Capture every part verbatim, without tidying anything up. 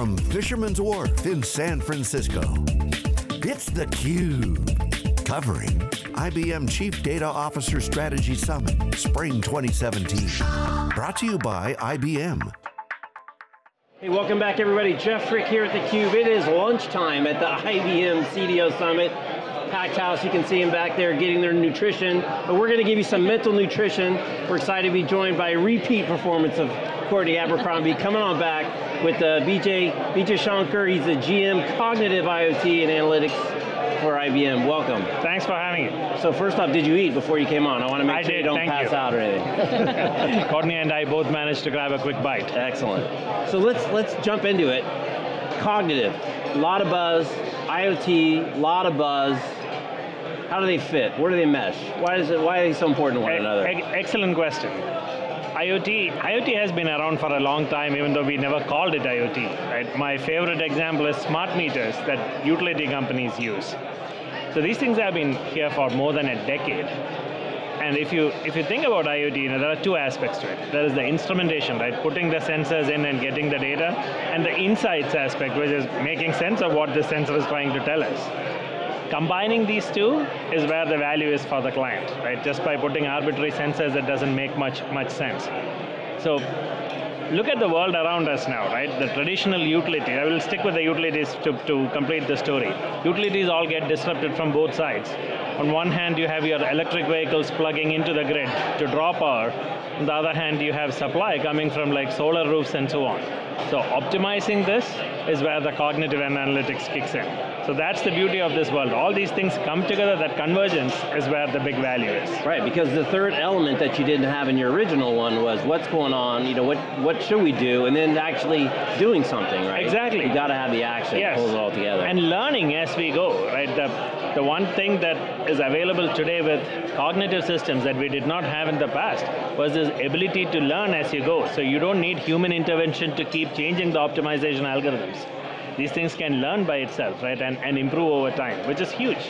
From Fisherman's Wharf in San Francisco, it's theCUBE, covering I B M Chief Data Officer Strategy Summit, Spring twenty seventeen. Brought to you by I B M. Hey, welcome back everybody. Jeff Frick here at theCUBE. It is lunchtime at the I B M C D O Summit. Packed house, you can see them back there getting their nutrition. But we're going to give you some mental nutrition. We're excited to be joined by a repeat performance of Cortnie Abercrombie coming on back with uh, Vijay, Vijay Shankar. He's the G M Cognitive I O T and Analytics for I B M. Welcome. Thanks for having me. So first off, did you eat before you came on? I want to make I sure did, you don't pass you. out or anything. Cortnie and I both managed to grab a quick bite. Excellent. So let's, let's jump into it. Cognitive, a lot of buzz, I O T, a lot of buzz. How do they fit? Where do they mesh? Why is it? Why are they so important to one another? Excellent question. IoT, IoT has been around for a long time, even though we never called it IoT. Right? My favorite example is smart meters that utility companies use. So these things have been here for more than a decade. And if you if you think about IoT, you know, there are two aspects to it. There is the instrumentation, right? Putting the sensors in and getting the data, and the insights aspect, which is making sense of what the sensor is trying to tell us. Combining these two is where the value is for the client, right? Just by putting arbitrary sensors, that doesn't make much much sense. So look at the world around us now, right? The traditional utility, I will stick with the utilities to, to complete the story. Utilities all get disrupted from both sides. On one hand, you have your electric vehicles plugging into the grid to draw power. On the other hand, you have supply coming from like solar roofs and so on. So optimizing this is where the cognitive and analytics kicks in. So that's the beauty of this world. All these things come together, that convergence is where the big value is. Right, because the third element that you didn't have in your original one was what's going on, you know, what, what should we do, and then actually doing something, right? Exactly. You got to have the action, yes. Pulls it all together. And learning as we go, right? The, the one thing that is available today with cognitive systems that we did not have in the past was this ability to learn as you go. So you don't need human intervention to keep changing the optimization algorithms. These things can learn by itself, right, and, and improve over time, which is huge.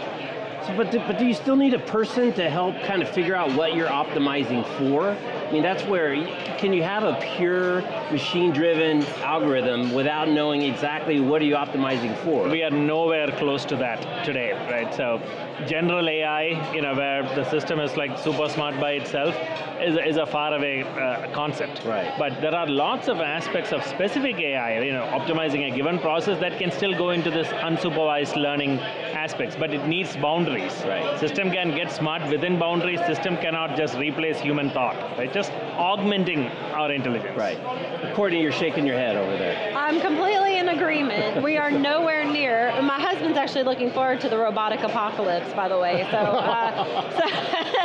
So, but, do, but do you still need a person to help kind of figure out what you're optimizing for? I mean, that's where, can you have a pure machine-driven algorithm without knowing exactly what are you optimizing for? We are nowhere close to that today, right? So, general A I, you know, where the system is like super smart by itself, is, is a faraway uh, concept. Right. But there are lots of aspects of specific A I, you know, optimizing a given process that can still go into this unsupervised learning aspects, but it needs boundaries. Right. System can get smart within boundaries, system cannot just replace human thought, right? Just augmenting our intelligence. Right. Cortnie, you're shaking your head over there. I'm completely in agreement. We are nowhere near. My husband's actually looking forward to the robotic apocalypse, by the way. So, uh,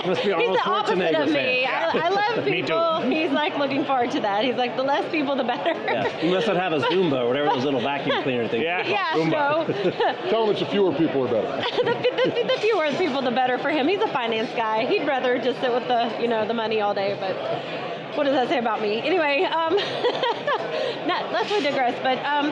so must be he's the opposite of me. Yeah. I, I love people. Me too. He's like looking forward to that. He's like, the less people, the better. Yeah. You must not have a Zumba or whatever those little vacuum cleaner things. Yeah, yeah Zumba. So. Tell him it's the fewer people are better. the, the, the, the fewer people, the better for him. He's a finance guy. He'd rather just sit with the, you know, the money all day, but. What does that say about me? Anyway, um, not, let's we digress, but um,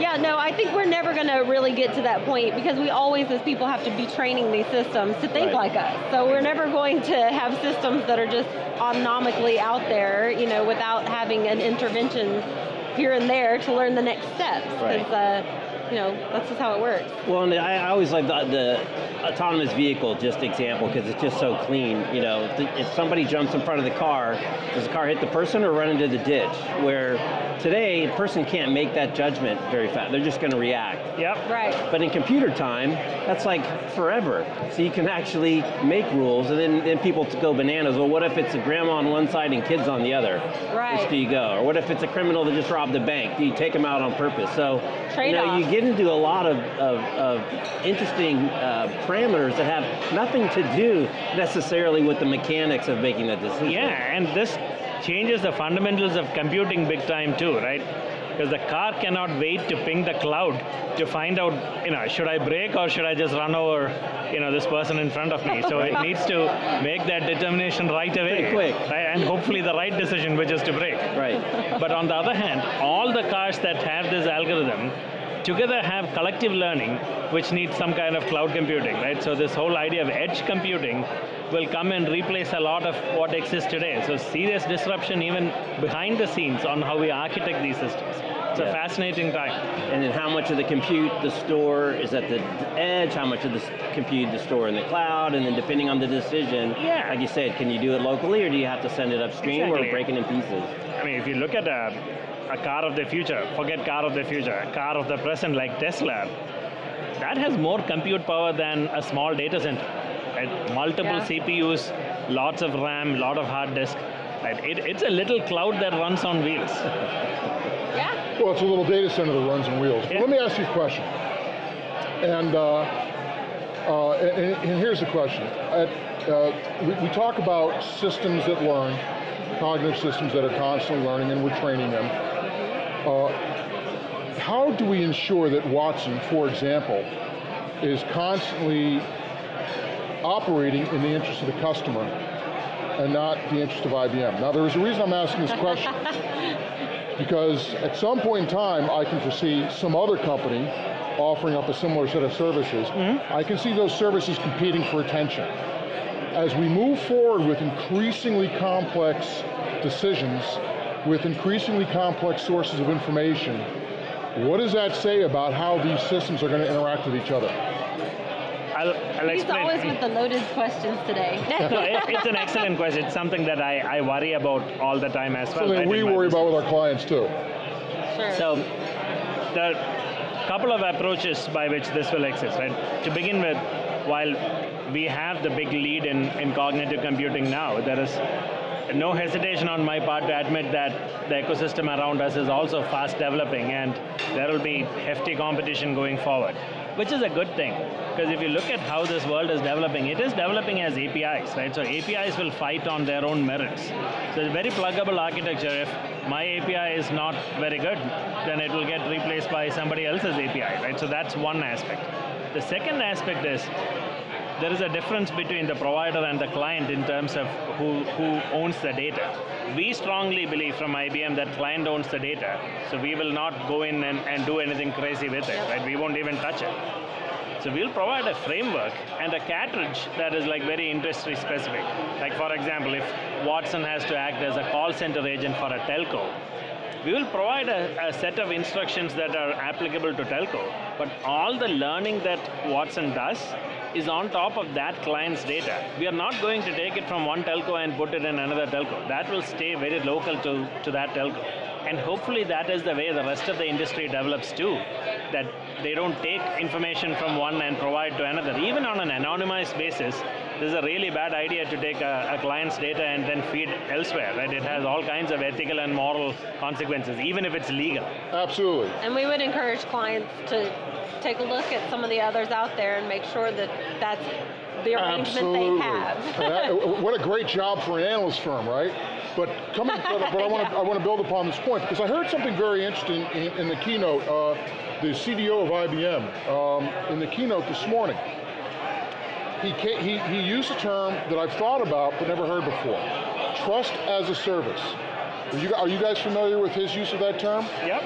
yeah, no, I think we're never going to really get to that point because we always, as people, have to be training these systems to think right. like us. So we're never going to have systems that are just autonomically out there, you know, without having an intervention here and there to learn the next steps. Right. Uh, you know, that's just how it works. Well, and I always like the, the autonomous vehicle just example because it's just so clean. You know, if somebody jumps in front of the car, does the car hit the person or run into the ditch? Where today, a person can't make that judgment very fast. They're just going to react. Yep. Right. But in computer time, that's like forever. So you can actually make rules, and then, then people go bananas. Well, what if it's a grandma on one side and kids on the other? Right. Which do you go? Or what if it's a criminal that just robbed a bank? Do you take them out on purpose? So you know, you get into a lot of, of, of interesting uh, parameters that have nothing to do necessarily with the mechanics of making that decision. Yeah, and this changes the fundamentals of computing big time too, right? Because the car cannot wait to ping the cloud to find out, you know, should I brake or should I just run over, you know, this person in front of me? So it needs to make that determination right away. Pretty quick. Right? And hopefully the right decision, which is to brake. Right. But on the other hand, all the cars that have this algorithm together have collective learning, which needs some kind of cloud computing, right? So this whole idea of edge computing will come and replace a lot of what exists today. So serious disruption even behind the scenes on how we architect these systems. It's yeah. a fascinating time. And then how much of the compute, the store is at the edge, how much of the compute, the store in the cloud, and then depending on the decision, yeah. like you said, can you do it locally or do you have to send it upstream exactly. or break it in pieces? I mean, if you look at a, a car of the future, forget car of the future, a car of the present like Tesla, that has more compute power than a small data center. Right? Multiple yeah. C P Us, lots of RAM, lot of hard disk. Right? It, it's a little cloud that runs on wheels. Yeah. Well, it's a little data center that runs on wheels. Yeah. Let me ask you a question. And, uh, uh, and, and here's the question. At, uh, we, we talk about systems that learn, cognitive systems that are constantly learning, and we're training them. Uh, How do we ensure that Watson, for example, is constantly operating in the interest of the customer and not the interest of I B M? Now there is a reason I'm asking this question, because at some point in time I can foresee some other company offering up a similar set of services. Mm-hmm. I can see those services competing for attention. As we move forward with increasingly complex decisions, with increasingly complex sources of information, what does that say about how these systems are going to interact with each other? I'll, I'll He's explain. always with the loaded questions today. No, it, it's an excellent question. It's something that I, I worry about all the time as well. Something we worry about with our clients too. Sure. So, there are a couple of approaches by which this will exist, right? To begin with, while we have the big lead in, in cognitive computing now, there is no hesitation on my part to admit that the ecosystem around us is also fast developing and there will be hefty competition going forward, which is a good thing, because if you look at how this world is developing, it is developing as A P Is, right? So A P Is will fight on their own merits. So it's a very pluggable architecture. If my A P I is not very good, then it will get replaced by somebody else's A P I, right? So that's one aspect. The second aspect is, there is a difference between the provider and the client in terms of who, who owns the data. We strongly believe from I B M that client owns the data, so we will not go in and, and do anything crazy with it, right? We won't even touch it. So we'll provide a framework and a cartridge that is like very industry specific. Like for example, if Watson has to act as a call center agent for a telco, we will provide a, a set of instructions that are applicable to telco, but all the learning that Watson does is on top of that client's data. We are not going to take it from one telco and put it in another telco. That will stay very local to, to that telco. And hopefully that is the way the rest of the industry develops too, that they don't take information from one and provide to another. Even on an anonymized basis, this is a really bad idea to take a, a client's data and then feed elsewhere, right? It has all kinds of ethical and moral consequences, even if it's legal. Absolutely. And we would encourage clients to take a look at some of the others out there and make sure that that's the arrangement Absolutely. they have. that, what a great job for an analyst firm, right? But coming, but I want to yeah. I want to build upon this point, because I heard something very interesting in, in the keynote. Uh, the C D O of I B M um, in the keynote this morning, he, he he used a term that I've thought about but never heard before: trust as a service. Are you are you guys familiar with his use of that term? Yep.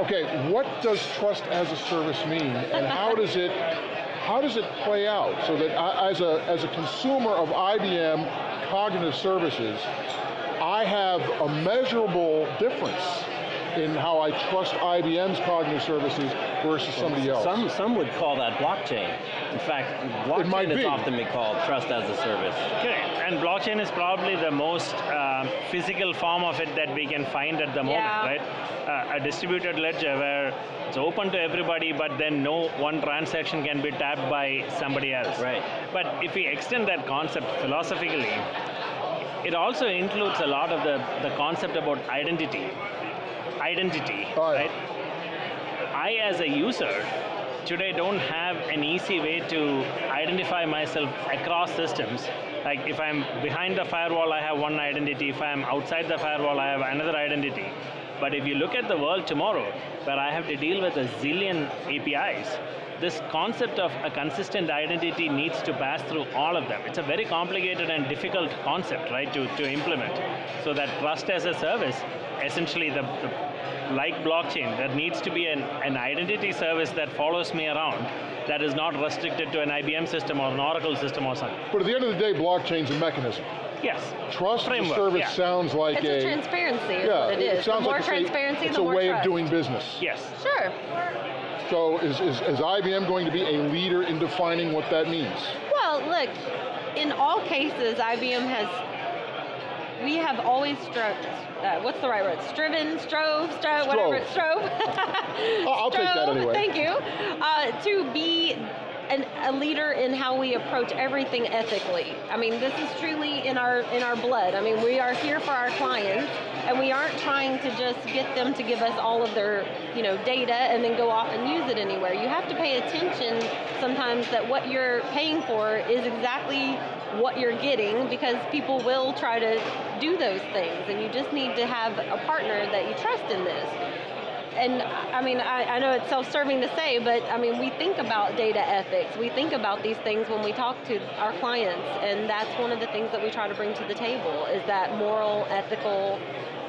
Okay, what does trust as a service mean, and how does it, how does it play out so that I, as a as a consumer of I B M cognitive services, I have a measurable difference in how I trust I B M's cognitive services versus somebody else? Some some would call that blockchain. In fact, blockchain is often be called trust as a service. Okay, and blockchain is probably the most uh, physical form of it that we can find at the moment, yeah. right? Uh, a distributed ledger where it's open to everybody, but then no one transaction can be tapped by somebody else. Right. But if we extend that concept philosophically, it also includes a lot of the, the concept about identity. Identity, oh, yeah. right? I, as a user, today don't have an easy way to identify myself across systems. Like if I'm behind the firewall, I have one identity. If I'm outside the firewall, I have another identity. But if you look at the world tomorrow, where I have to deal with a zillion A P Is, this concept of a consistent identity needs to pass through all of them. It's a very complicated and difficult concept, right, to, to implement. So that trust as a service, essentially the, the like blockchain, there needs to be an, an identity service that follows me around that is not restricted to an I B M system or an Oracle system or something. But at the end of the day, blockchain's a mechanism. Yes. Trust framework, as a service yeah. sounds like it's a... It's transparency is yeah, what it is. It sounds the more like transparency, a, the more trust. It's a way trust. of doing business. Yes. Sure. So is, is, is I B M going to be a leader in defining what that means? Well, look, in all cases, I B M has We have always strove, uh, what's the right word? Striven, strove, strove, strove. whatever it's strove. oh, I'll strove, take that anyway. Thank you. Uh, to be an, a leader in how we approach everything ethically. I mean, this is truly in our, in our blood. I mean, we are here for our clients, and we aren't trying to just get them to give us all of their you know, data and then go off and use it anywhere. You have to pay attention sometimes that what you're paying for is exactly what you're getting, because people will try to do those things, and you just need to have a partner that you trust in this. And I mean, I, I know it's self-serving to say, but I mean, we think about data ethics, we think about these things when we talk to our clients, and that's one of the things that we try to bring to the table, is that moral, ethical,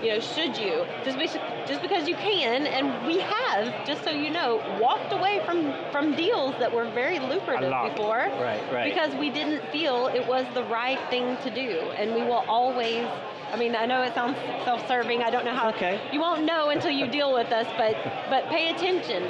you know, should you? Just, be, just because you can, and we have, just so you know, walked away from, from deals that were very lucrative before, right, right. because we didn't feel it was the right thing to do, and we will always, I mean, I know it sounds self-serving, I don't know how, okay. you won't know until you deal with us, but, but pay attention,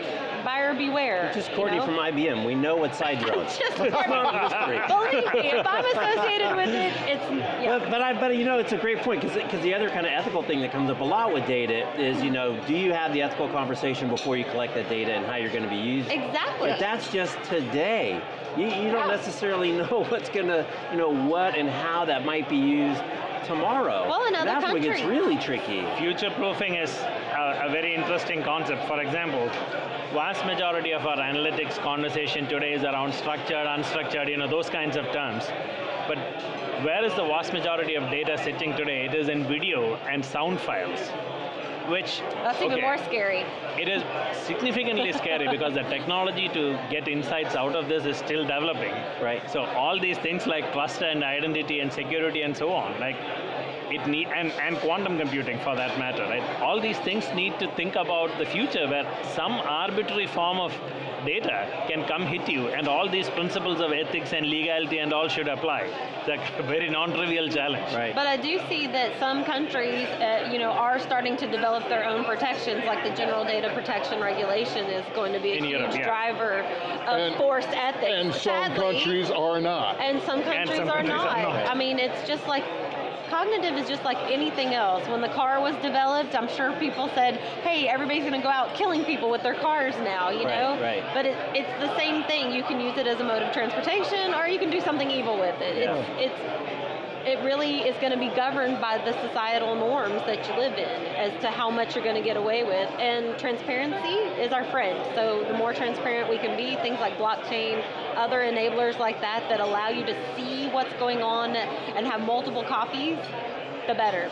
buyer beware. It's just Cortnie you know? from I B M, we know what side you're on. Just believe me, if I'm associated with it, it's, yeah. But, but, I, but you know, it's a great point, because the other kind of ethical thing that comes up a lot with data is, you know, do you have the ethical conversation before you collect that data and how you're going to be using it? Exactly. But that's just today. You, you yeah. don't necessarily know what's going to, you know, what and how that might be used tomorrow. Well, in other countries. That's where it gets really tricky. Future-proofing is a, a very interesting concept. For example, vast majority of our analytics conversation today is around structured, unstructured, you know, those kinds of terms. But where is the vast majority of data sitting today? It is in video and sound files, which... That's okay, even more scary. It is significantly scary, because the technology to get insights out of this is still developing. Right. So all these things like trust and identity and security and so on, like it need, and, and quantum computing for that matter, right? All these things need to think about the future, where some arbitrary form of data can come hit you, and all these principles of ethics and legality and all should apply. It's a very non-trivial challenge. Right. But I do see that some countries uh, you know, are starting to develop their own protections, like the General Data Protection Regulation is going to be a In huge Europe, yeah. driver of and, forced ethics. And sadly, some countries are not. And some countries, and some are, countries not. are not. I mean, it's just like, cognitive is just like anything else. When the car was developed, I'm sure people said, hey, everybody's going to go out killing people with their cars now, you right, know? Right. But it, it's the same thing. You can use it as a mode of transportation, or you can do something evil with it. Yeah. It's, it's, it really is going to be governed by the societal norms that you live in as to how much you're going to get away with. And transparency is our friend. So the more transparent we can be, things like blockchain, other enablers like that that allow you to see what's going on and have multiple copies, the better.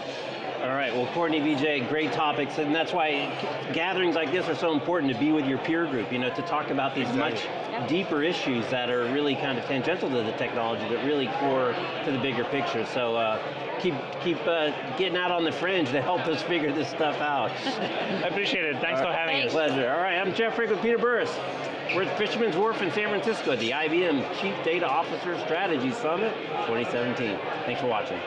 All right, well, Cortnie, Vijay, great topics, and that's why gatherings like this are so important, to be with your peer group, you know, to talk about these exactly. much yep. deeper issues that are really kind of tangential to the technology, but really core to the bigger picture. So uh, keep keep uh, getting out on the fringe to help us figure this stuff out. I appreciate it. Thanks All for right. having Thanks. us. Pleasure. All right, I'm Jeff Frick with Peter Burris. We're at Fisherman's Wharf in San Francisco at the I B M Chief Data Officer Strategy Summit twenty seventeen. Thanks for watching.